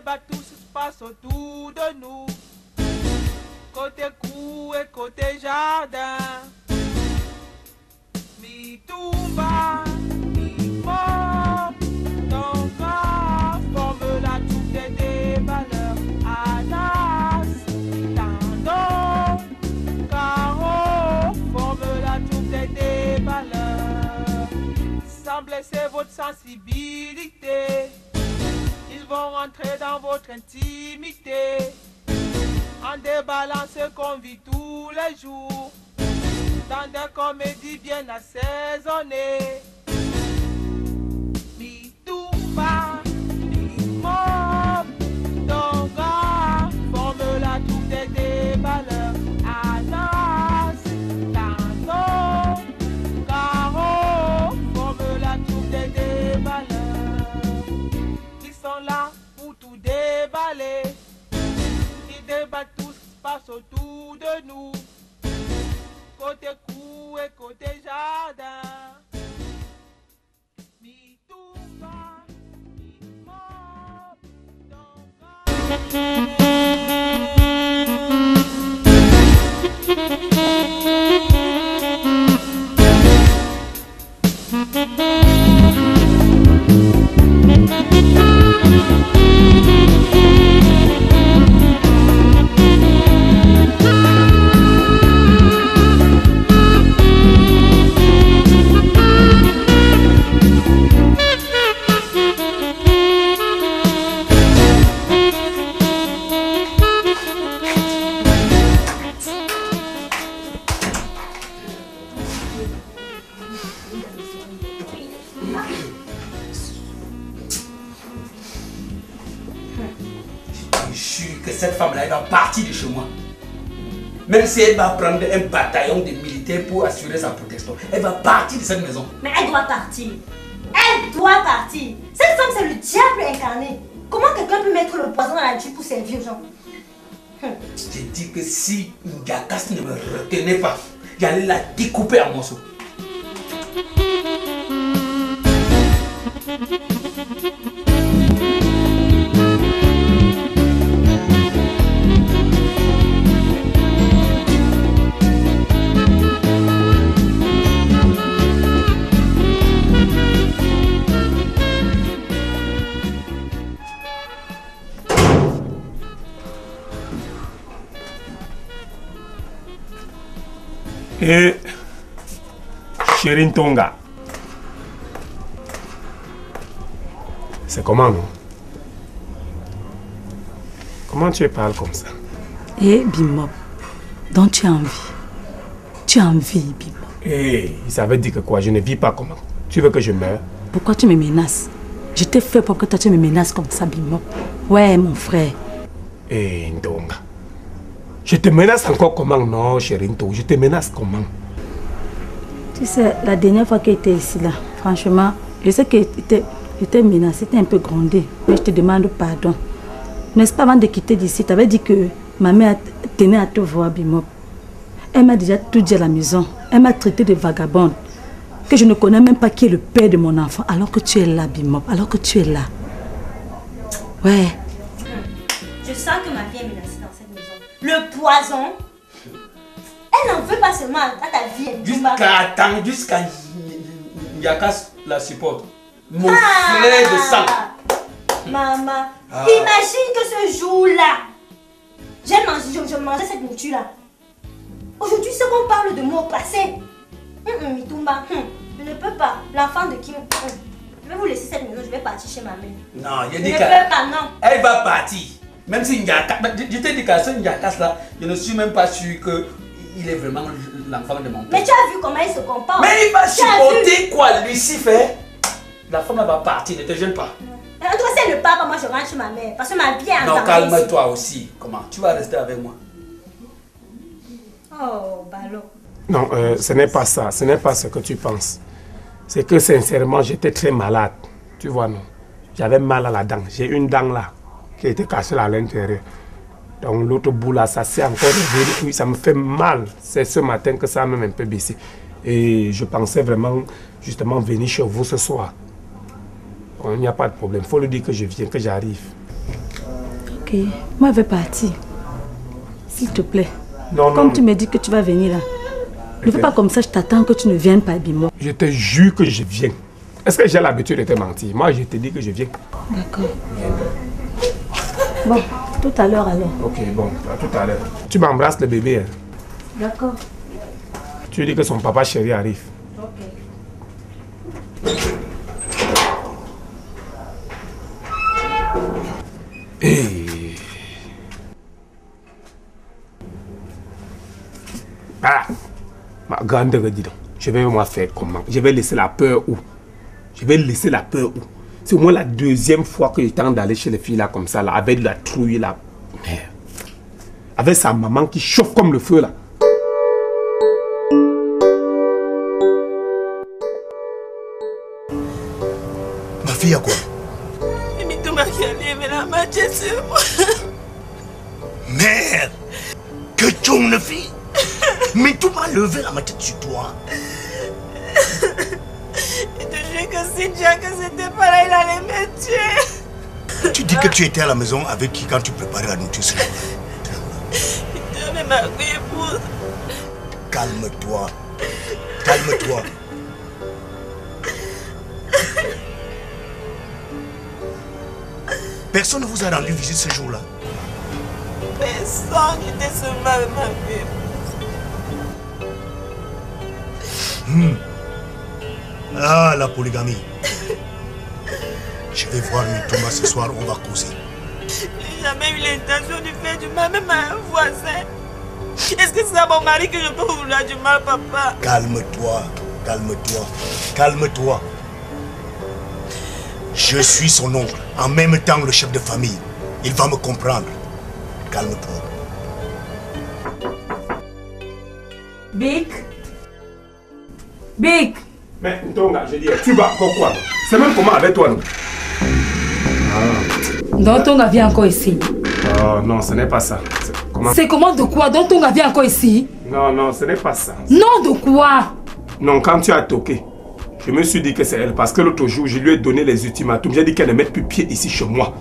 débat tout se passe autour de nous. Côté cour et côté jardin. Mi tumba, mi mort, ton corps forme la toute des valeurs. Anas, tando, caro, forme la toute des valeurs. Sans blesser votre sensibilité, ils vont rentrer dans votre intimité. En déballant ce qu'on vit tous les jours, dans des comédies bien assaisonnées. Mi tumba, mi mop, tonga, forme la toute des valeurs. Anas, tano, caro, forme la toute des valeurs. Ils sont là pour tout déballer. Débat tout se passe autour de nous. Côté cour et côté jardin. Mi tumba, mi mop, cette femme-là, elle va partir de chez moi. Même si elle va prendre un bataillon de militaires pour assurer sa protection, elle va partir de cette maison. Mais elle doit partir. Elle doit partir. Cette femme, c'est le diable incarné. Comment quelqu'un peut mettre le poison dans la tue pour servir aux gens? J'ai dit que si Ngakas ne me retenait pas, j'allais la découper en morceaux. Et Chérin Tonga, c'est comment non? Comment tu parles comme ça? Eh Bimop, donc tu as envie Bimop. Eh, ça veut dire que quoi? Je ne vis pas comment? Tu veux que je meure? Pourquoi tu me menaces? Je t'ai fait pour que toi tu me menaces comme ça Bimop. Ouais mon frère. Eh Ntonga. Je te menace encore comment? Non, Chérinto, je te menace comment? Tu sais, la dernière fois qu'il était ici, là, franchement, je sais qu'il était menacé, était un peu grondé. Mais je te demande pardon. N'est-ce pas avant de quitter d'ici, tu avais dit que ma mère tenait à te voir, Bimop. Elle m'a déjà tout dit à la maison. Elle m'a traité de vagabonde. Que je ne connais même pas qui est le père de mon enfant, alors que tu es là, Bimop, alors que tu es là. Ouais. Je sens que ma vie est menacée dans cette maison. Le poison, elle n'en veut pas seulement à ta vie. Jusqu'à Yakas la supporte. Mon frère de sang. Maman, imagine que ce jour-là, je mangeais cette nourriture-là. Aujourd'hui, c'est qu'on parle de moi au passé. Mitumba, je ne peux pas. L'enfant de qui? Je vais vous laisser cette maison, je vais partir chez ma mère. Non, il y a des cas. Je ne peux pas, non. Elle va partir. Même si Ngakas, je t'ai dit qu'à ce Ngakas là, je ne suis même pas sûr qu'il est vraiment l'enfant de mon père. Mais tu as vu comment il se comporte. Mais il va supporter quoi, Lucifer? La femme va partir, ne te gêne pas. En tout cas, c'est le papa, moi je rentre chez ma mère. Parce que ma vie est en danger. Non, calme-toi aussi. Comment? Tu vas rester avec moi. Oh, ballot. Non, ce n'est pas ça. Ce n'est pas ce que tu penses. C'est que sincèrement, j'étais très malade. Tu vois, non? J'avais mal à la dent. J'ai une dent là qui était cassé à l'intérieur. Donc l'autre bout là, ça s'est encore révélé. Ça me fait mal. C'est ce matin que ça m'a même un peu baissé. Et je pensais vraiment justement venir chez vous ce soir. Il n'y a pas de problème. Il faut lui dire que je viens, que j'arrive. que moi, je vais partir. S'il te plaît. Non, comme non, tu me dis que tu vas venir là. Ne fais pas comme ça, je t'attends que tu ne viennes pas, Bimo. Je te jure que je viens. Est-ce que j'ai l'habitude de te mentir? Moi, je te dis que je viens. D'accord. Bon, tout à l'heure alors. Ok, bon, à tout à l'heure. Tu m'embrasses le bébé. Hein? D'accord. Tu dis que son papa chéri arrive. Ok. Hey. Ah, ma grande, dis donc, je vais moi faire comment? Je vais laisser la peur où? Je vais laisser la peur où? C'est au moins la deuxième fois que je tente d'aller chez les filles là comme ça, là, avec la trouille là. Merde. Avec sa maman qui chauffe comme le feu là. Ma fille a quoi? Merde! Que tourne fille! Mais tout m'a levé la tête sur toi! Je te jure que si Jack c'était pas là, il allait me tuer! Tu dis que tu étais à la maison avec qui quand tu préparais la nourriture? Il m'a épouse! Calme-toi! Calme-toi! Personne ne vous a rendu visite ce jour-là? Personne qui te sauve ma vie. Ah, la polygamie. Je vais voir Thomas ce soir, on va causer. J'ai jamais eu l'intention de faire du mal, même à un voisin. Est-ce que c'est à mon mari que je peux vouloir du mal, papa? Calme-toi, calme-toi, calme-toi. Je suis son oncle, en même temps le chef de famille. Il va me comprendre. Calme-toi. Big. Big. Mais Ntonga, je dis, tu vas encore quoi? C'est même comment avec toi, non? Ah. Donc Ntonga vient encore ici. Oh non, ce n'est pas ça. C'est comment... de quoi? Donc Ntonga vient encore ici. Non, non, ce n'est pas ça. Non, de quoi? Non, quand tu as toqué. Je me suis dit que c'est elle parce que l'autre jour, je lui ai donné les ultimatums. J'ai dit qu'elle ne mette plus pied ici chez moi.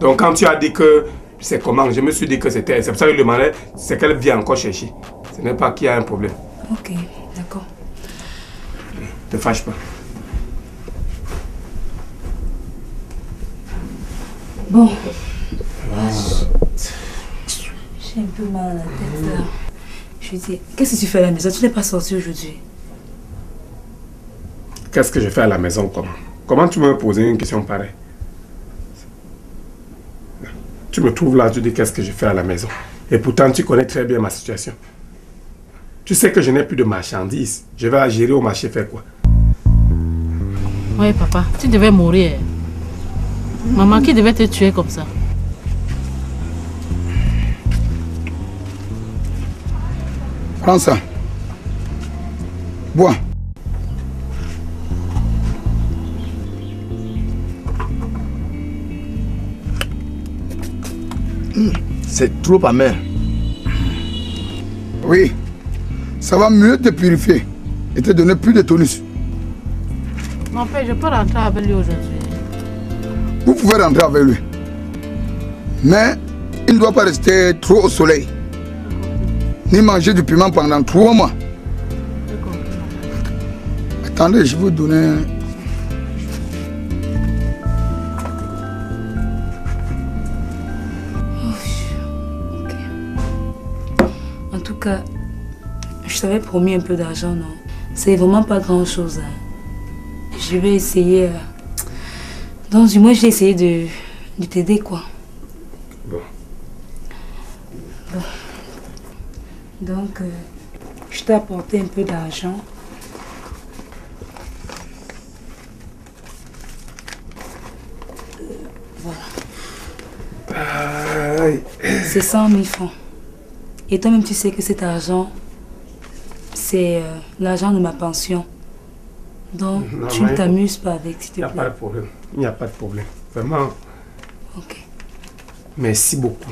Donc quand tu as dit que c'est comment, je me suis dit que c'était elle. C'est pour ça que je lui demandais, c'est qu'elle vient encore chercher. Ce n'est pas qu'il y a un problème. Ok, d'accord. Ne te fâche pas. Bon. J'ai un peu mal à la tête là. Je lui dis, qu'est-ce que tu fais à la maison? Tu n'es pas sorti aujourd'hui. Qu'est-ce que je fais à la maison? Comment tu me poser une question pareille? Tu me trouves là, tu dis qu'est-ce que je fais à la maison. Et pourtant, tu connais très bien ma situation. Tu sais que je n'ai plus de marchandises. Je vais gérer au marché, faire quoi? Oui, papa, tu devais mourir. Maman qui devait te tuer comme ça. Prends ça. Bois. C'est trop amer. Oui, ça va mieux te purifier et te donner plus de tonus. Mon père, je peux rentrer avec lui aujourd'hui. Vous pouvez rentrer avec lui. Mais il ne doit pas rester trop au soleil. Ni manger du piment pendant 3 mois. Attendez, je vais vous donner... Je t'avais promis un peu d'argent, non? C'est vraiment pas grand-chose. Je vais essayer... Donc, du moins, j'ai essayé de t'aider, quoi. Bon. Bon. Donc, je t'ai apporté un peu d'argent. Voilà. C'est 100 000 francs. Et toi-même, tu sais que cet argent, c'est l'argent de ma pension. Donc, non, tu ne t'amuses pas avec, s'il te plaît. Il n'y a pas de problème. Il n'y a pas de problème. Vraiment. Ok. Merci beaucoup.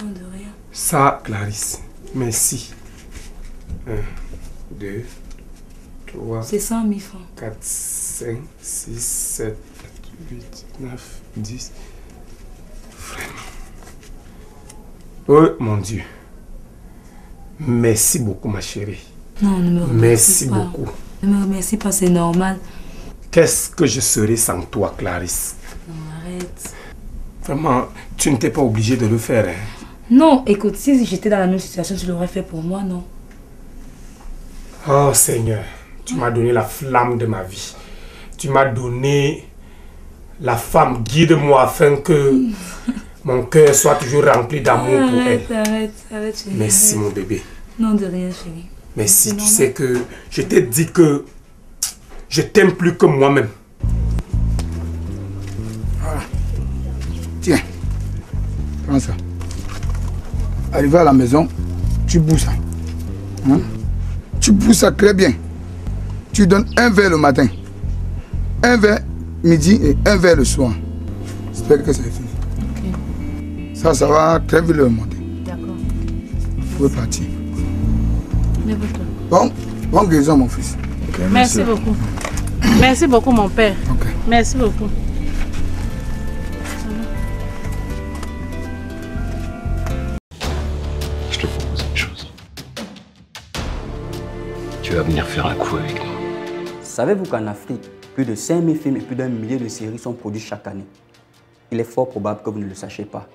Non, de rien. Ça, Clarisse. Merci. 1, 2, 3. C'est 100 000 francs. 4, 5, 6, 7, 8, 9, 10. Vraiment. Oh mon Dieu. Merci beaucoup, ma chérie. Non, ne me remercie pas. Ne me remercie pas, c'est normal. Qu'est-ce que je serais sans toi, Clarisse? Non, arrête. Vraiment, tu n'étais pas obligée de le faire. Hein? Non, écoute, si j'étais dans la même situation, tu l'aurais fait pour moi, non? Oh Seigneur, tu m'as donné la flamme de ma vie. Tu m'as donné la femme. Guide-moi afin que mon cœur soit toujours rempli d'amour pour elle. Arrête, chérie. Merci, mon bébé. Non, de rien, chérie. Merci, tu sais que je t'ai dit que je t'aime plus que moi-même. Voilà. Tiens, prends ça. Arrivé à la maison, tu bois ça. Hein? Tu bois ça très bien. Tu donnes un verre le matin, un verre midi et un verre le soir. J'espère que c'est fini. Okay. Ça va très vite le remonter. D'accord. Vous pouvez partir. Bon guérison, mon fils. Okay, merci beaucoup. Merci beaucoup, mon père. Okay. Merci beaucoup. Tu vas venir faire un coup avec moi. Savez-vous qu'en Afrique, plus de 5000 films et plus d'un millier de séries sont produits chaque année? Il est fort probable que vous ne le sachiez pas,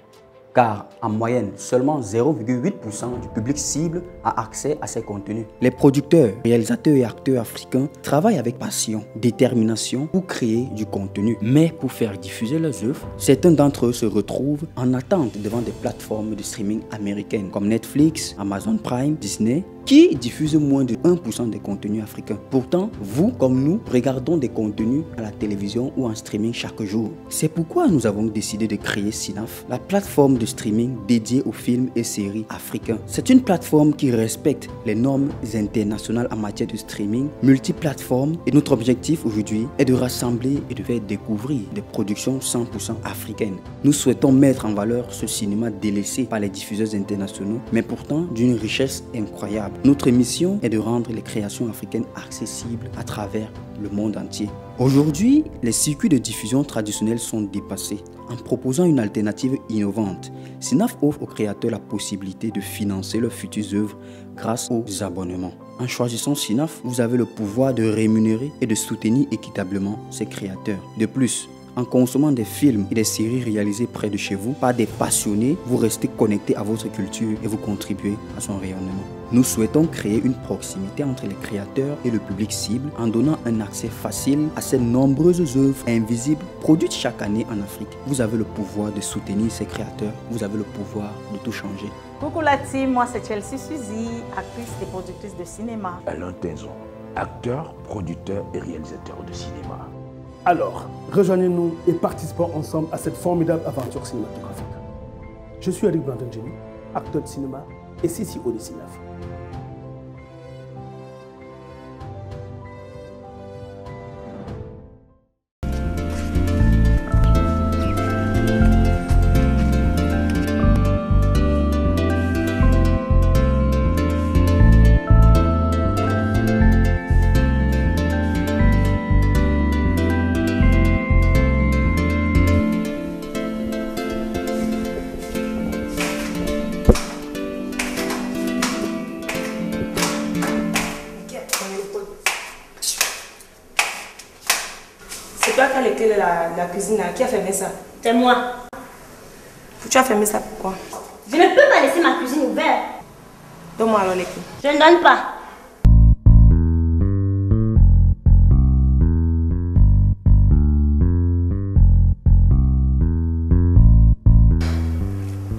car en moyenne, seulement 0,8% du public cible a accès à ces contenus. Les producteurs, réalisateurs et acteurs africains travaillent avec passion, détermination pour créer du contenu. Mais pour faire diffuser leurs œuvres, certains d'entre eux se retrouvent en attente devant des plateformes de streaming américaines comme Netflix, Amazon Prime, Disney, qui diffuse moins de 1% des contenus africains. Pourtant, vous comme nous, regardons des contenus à la télévision ou en streaming chaque jour. C'est pourquoi nous avons décidé de créer Cinaf, la plateforme de streaming dédiée aux films et séries africains. C'est une plateforme qui respecte les normes internationales en matière de streaming, multiplateforme, et notre objectif aujourd'hui est de rassembler et de faire découvrir des productions 100% africaines. Nous souhaitons mettre en valeur ce cinéma délaissé par les diffuseurs internationaux, mais pourtant d'une richesse incroyable. Notre mission est de rendre les créations africaines accessibles à travers le monde entier. Aujourd'hui, les circuits de diffusion traditionnels sont dépassés. En proposant une alternative innovante, Cinaf offre aux créateurs la possibilité de financer leurs futures œuvres grâce aux abonnements. En choisissant Cinaf, vous avez le pouvoir de rémunérer et de soutenir équitablement ces créateurs. De plus, en consommant des films et des séries réalisées près de chez vous par des passionnés, vous restez connecté à votre culture et vous contribuez à son rayonnement. Nous souhaitons créer une proximité entre les créateurs et le public cible en donnant un accès facile à ces nombreuses œuvres invisibles produites chaque année en Afrique. Vous avez le pouvoir de soutenir ces créateurs, vous avez le pouvoir de tout changer. Coucou la team, moi c'est Chelsea Suzy, actrice et productrice de cinéma. Alain Tenzon, acteur, producteur et réalisateur de cinéma. Alors, rejoignez-nous et participons ensemble à cette formidable aventure cinématographique. Je suis Eric Blandin-Génie, acteur de cinéma et CCO de Cinéafrique. La cuisine, qui a fermé ça? C'est moi. Tu as fermé ça pourquoi? Je ne peux pas laisser ma cuisine ouverte. Donne-moi alors les clés. Je ne donne pas.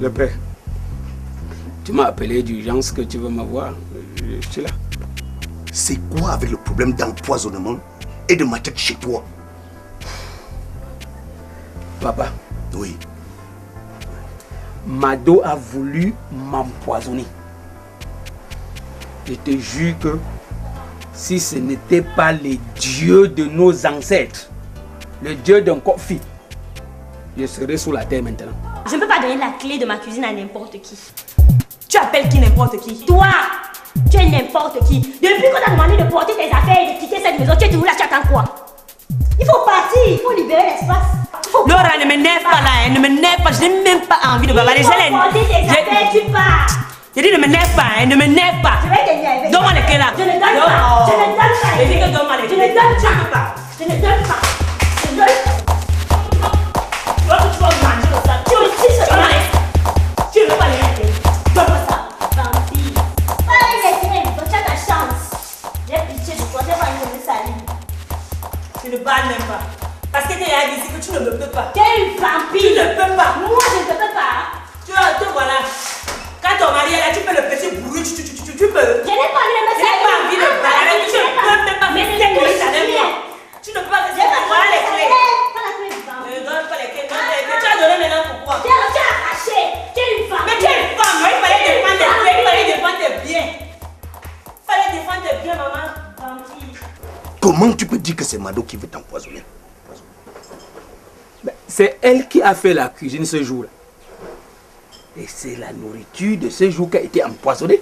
Le père, tu m'as appelé d'urgence que tu veux m'avoir. Je suis là. C'est quoi avec le problème d'empoisonnement et de ma tête chez toi? Papa, oui. Mado a voulu m'empoisonner. Je te jure que si ce n'était pas les dieux de nos ancêtres, le dieu d'un coffee, je serais sous la terre maintenant. Je ne peux pas donner la clé de ma cuisine à n'importe qui. Tu appelles qui n'importe qui? Toi, tu es n'importe qui. Depuis qu'on t'a demandé de porter tes affaires et de quitter cette maison, tu es toujours là, tu attends quoi? Il faut partir, il faut libérer l'espace. Il faut Laura, ne me nève pas là, ne me nève pas, je n'ai même pas envie de bavarder. J'ai dit ne me nève pas, ne me nève pas. Je vais t'énerver. Donne-moi les clés là. Je ne donne pas. Je ne donne pas. Je dis que donne-moi les clés. Je ne donne pas. Je ne donne pas. Je ne donne pas. L'autre, tu vas manger comme ça. Tu veux aussi se marier. Tu veux pas les aider. Donne-moi ça. Vampire. Voilà, il est tiré. Tu as ta chance. J'ai pitié, je ne pensais pas lui donner sa ligne. Tu ne parles même pas. Parce que tu as dit que tu ne me peux pas. Tu es une vampire. Tu ne peux pas. Moi, je ne te peux pas. Tu vois, te voilà. Quand ton mari est là, tu fais le petit bruit, tu peux. Je n'ai pas envie de me faire. Je n'ai pas envie de parler, tu ne peux même pas me faire avec moi. Tu ne peux pas me faire les clés. Ne donne pas les clés. Tu as donné maintenant pourquoi? Tu as arraché. Tu es une femme. Mais tu es une femme, il fallait défendre tes biens. Il fallait défendre tes biens. Il fallait défendre tes biens, maman. Comment tu peux dire que c'est Mado qui veut t'empoisonner? C'est elle qui a fait la cuisine ce jour-là. Et c'est la nourriture de ce jour qui a été empoisonnée.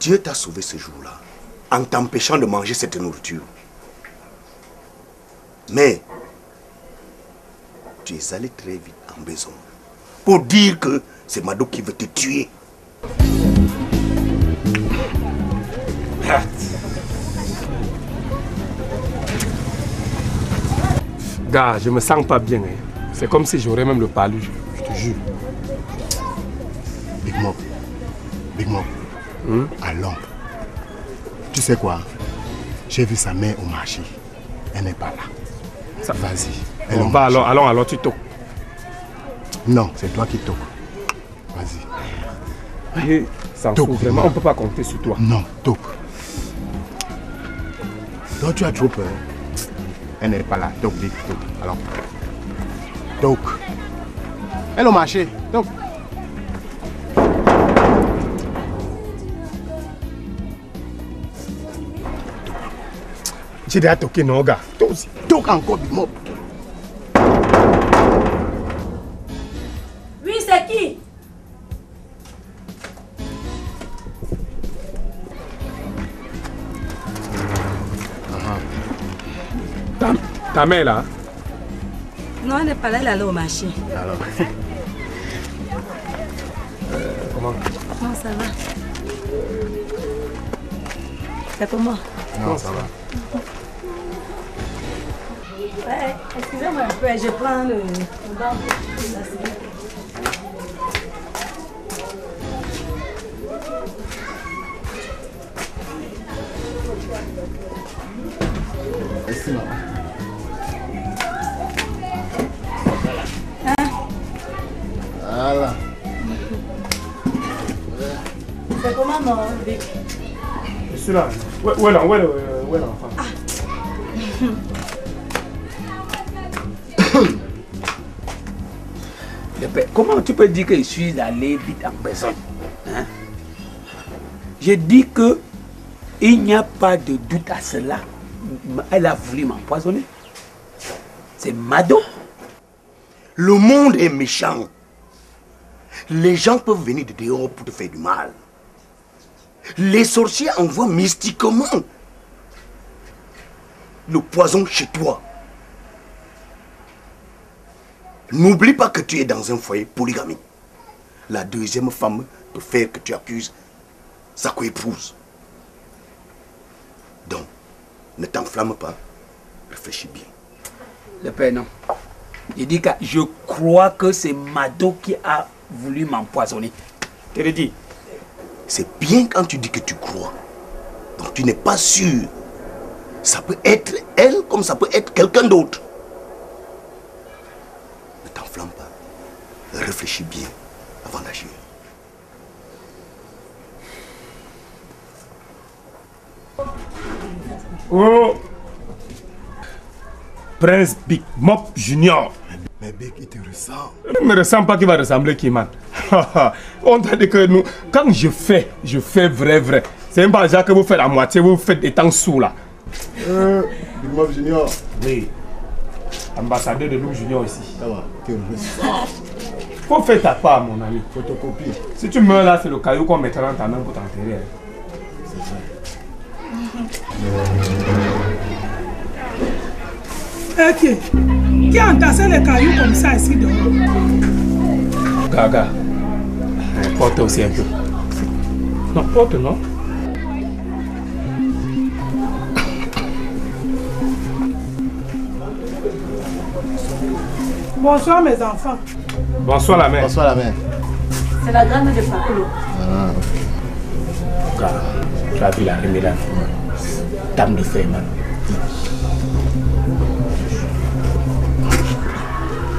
Dieu t'a sauvé ce jour-là en t'empêchant de manger cette nourriture. Mais tu es allé très vite en besogne pour dire que c'est Mado qui veut te tuer. Gars, je me sens pas bien. C'est comme si j'aurais même le palu, je te jure. Big Mom, allons. Tu sais quoi? J'ai vu sa mère au marché. Elle n'est pas là. Ça... Vas-y. On va alors tu toques. Non, c'est toi qui toques. Vas-y. Ça toque, vraiment, on peut pas compter sur toi. Non, toque. Donc tu as trop peur. Elle n'est pas là. Donc, vite, alors. Donc. Elle a marché. Donc. J'ai déjà toqué, non, gars. Donc encore du mot. Oui, c'est qui? Ta mère là? Non, elle n'est pas là, elle allait au marché. Alors. Comment? Non, ça va. C'est pour moi? Non, ça va. Ouais, excusez-moi un peu, je prends le. Merci, maman. Voilà. C'est comment maman, Vic? Je suis là. Ouais, là, enfin. Comment tu peux dire que je suis allé vite en personne? Hein? Je dis que il n'y a pas de doute à cela. Elle a voulu m'empoisonner. C'est Mado. Le monde est méchant. Les gens peuvent venir de dehors pour te faire du mal. Les sorciers envoient mystiquement le poison chez toi. N'oublie pas que tu es dans un foyer polygamique. La deuxième femme peut faire que tu accuses sa coépouse. Donc, ne t'enflamme pas. Réfléchis bien. Le père, non. Il dit que je crois que c'est Mado qui a voulu m'empoisonner. Tu le dis. C'est bien quand tu dis que tu crois. Donc tu n'es pas sûr. Ça peut être elle comme ça peut être quelqu'un d'autre. Ne t'enflamme pas. Réfléchis bien avant d'agir. Oh! Prince Big Mop Junior. Mais Big, il te ressemble. Il ne me ressemble pas qu'il va ressembler Kiman. On t'a dit que nous, quand je fais vrai. C'est même pas déjà que vous faites la moitié, vous faites des temps sous là. Big Mop Junior. Oui. Ambassadeur de Loup Junior ici. Ça va, tu ressembles. Faut faire ta part, mon ami, photocopie. Si tu meurs là, c'est le caillou qu'on mettra dans ta main pour t'enterrer. C'est ça. Ok. Qui a entassé les cailloux comme ça ici dehors? Gaga. Porte aussi un peu. Non, porte, non? Bonsoir mes enfants. Bonsoir la mère. Bonsoir la mère. C'est la grande de Pakolo. Ah. Tu as vu la remise là. Dame de fer, man.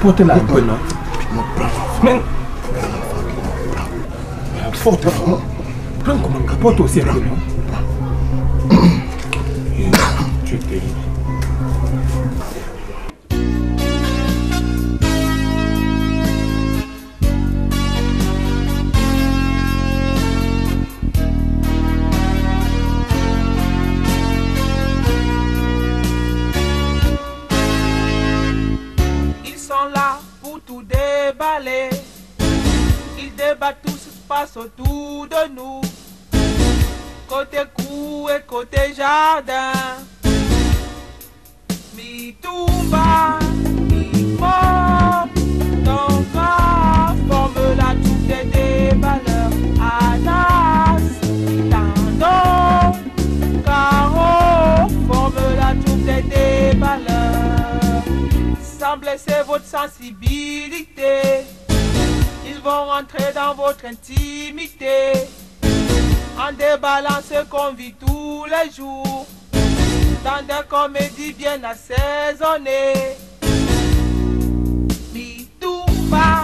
Porte-la un peu, non? Mais... porte, non? Prends comment? Porte aussi un peu, non? Tu te dis. Autour de nous, côté cour et côté jardin. Mi tumba, mi pop, ton corps forme la troupe des déballeurs. Anas, Tando, Caro forme la troupe des déballeurs. Sans blesser votre sensibilité, ils vont rentrer dans votre intimité en déballant ce qu'on vit tous les jours dans des comédies bien assaisonnées. Mi tumba.